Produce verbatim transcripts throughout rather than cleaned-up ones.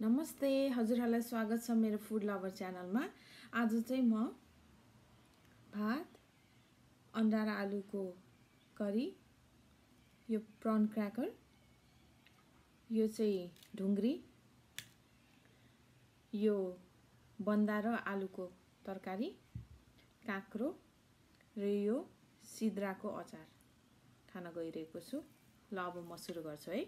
नमस्ते हजुरहरुलाई स्वागत छ मेरो फूड लभर च्यानलमा। आज चाहिँ म भात अंडा र आलुको करी, यो प्रॉन क्रैकर, यो चाहिँ ढुंग्री, यो बन्दा र आलुको तरकारी, काक्रो र यो सिद्राको अचार खान गइरहेको छु। ल अब म सुरु गर्छु है।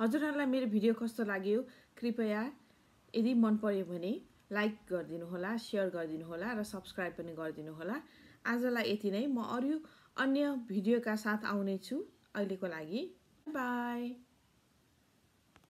हजुरहरुलाई मेरो भिडियो कस्तो लाग्यो कृपया यदि मन पर्यो भने लाइक गरिदिनु होला, शेयर गरिदिनु होला र सब्स्क्राइब पनि गरिदिनु होला। आजलाई यति नै, म अरु अन्य भिडियोका साथ आउने छु। अहिलेको लागि बाई।